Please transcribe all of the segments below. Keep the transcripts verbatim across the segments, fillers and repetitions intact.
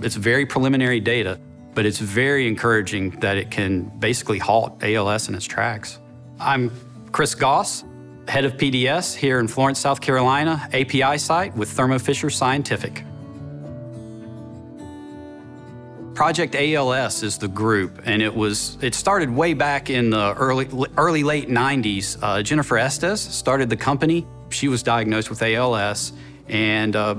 It's very preliminary data, but it's very encouraging that it can basically halt A L S in its tracks. I'm Chris Goss, head of P D S here in Florence, South Carolina, A P I site with Thermo Fisher Scientific. Project A L S is the group, and it was it started way back in the early early late nineties. Uh, Jenifer Estes started the company. She was diagnosed with A L S, and uh,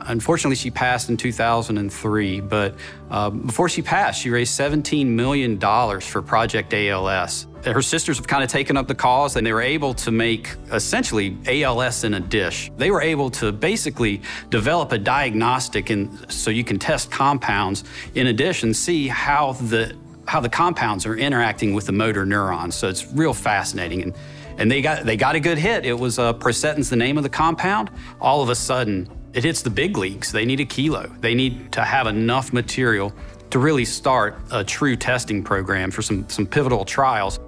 unfortunately, she passed in two thousand three. But uh, before she passed, she raised seventeen million dollars for Project A L S. Her sisters have kind of taken up the cause, and they were able to make essentially A L S in a dish. They were able to basically develop a diagnostic, and so you can test compounds in a dish and see how the how the compounds are interacting with the motor neurons. So it's real fascinating, and and they got they got a good hit. It was uh, Procetin's the name of the compound. All of a sudden, it hits the big leagues. They need a kilo. They need to have enough material to really start a true testing program for some some pivotal trials.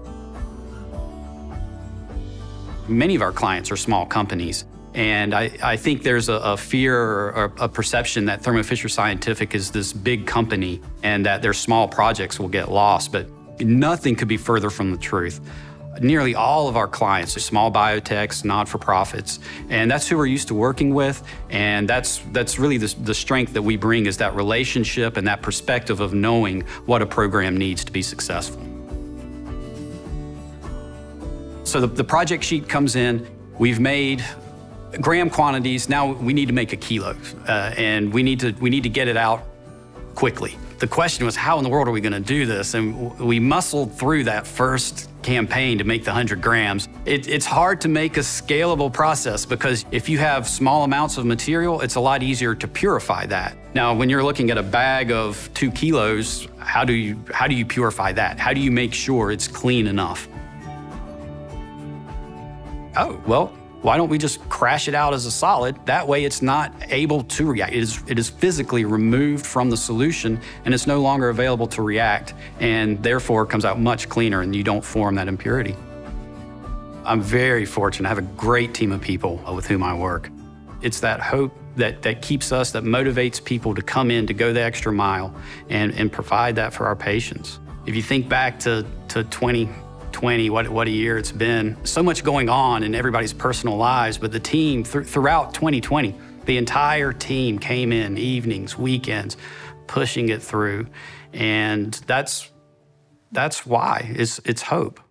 Many of our clients are small companies, and I, I think there's a, a fear or a perception that Thermo Fisher Scientific is this big company and that their small projects will get lost, but nothing could be further from the truth. Nearly all of our clients are small biotechs, not-for-profits, and that's who we're used to working with, and that's, that's really the, the strength that we bring, is that relationship and that perspective of knowing what a program needs to be successful. So the, the project sheet comes in. We've made gram quantities. Now we need to make a kilo, uh, and we need to we need to get it out quickly. The question was, how in the world are we going to do this? And we muscled through that first campaign to make the one hundred grams. It, it's hard to make a scalable process, because if you have small amounts of material, it's a lot easier to purify that. Now, when you're looking at a bag of two kilos, how do you how do you purify that? How do you make sure it's clean enough? Oh, well, why don't we just crash it out as a solid? That way it's not able to react. It is, it is physically removed from the solution, and it's no longer available to react, and therefore it comes out much cleaner, and you don't form that impurity. I'm very fortunate. I have a great team of people with whom I work. It's that hope that, that keeps us, that motivates people to come in, to go the extra mile, and, and provide that for our patients. If you think back to, to twenty twenty, what, what a year it's been. So much going on in everybody's personal lives, but the team, th throughout twenty twenty, the entire team came in evenings, weekends, pushing it through. And that's, that's why, it's, it's hope.